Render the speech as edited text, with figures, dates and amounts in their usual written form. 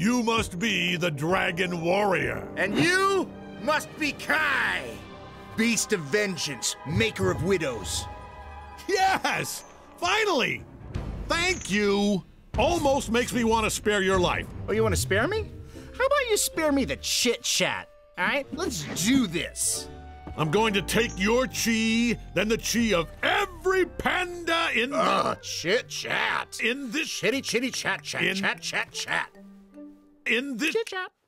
You must be the Dragon Warrior. And you must be Kai, Beast of Vengeance, Maker of Widows. Yes! Finally! Thank you! Almost makes me want to spare your life. Oh, you want to spare me? How about you spare me the chit-chat? All right, let's do this. I'm going to take your chi, then the chi of every panda in the chit-chat. In this chitty-chitty chat-chat-chat-chat-chat. In this chit-chat.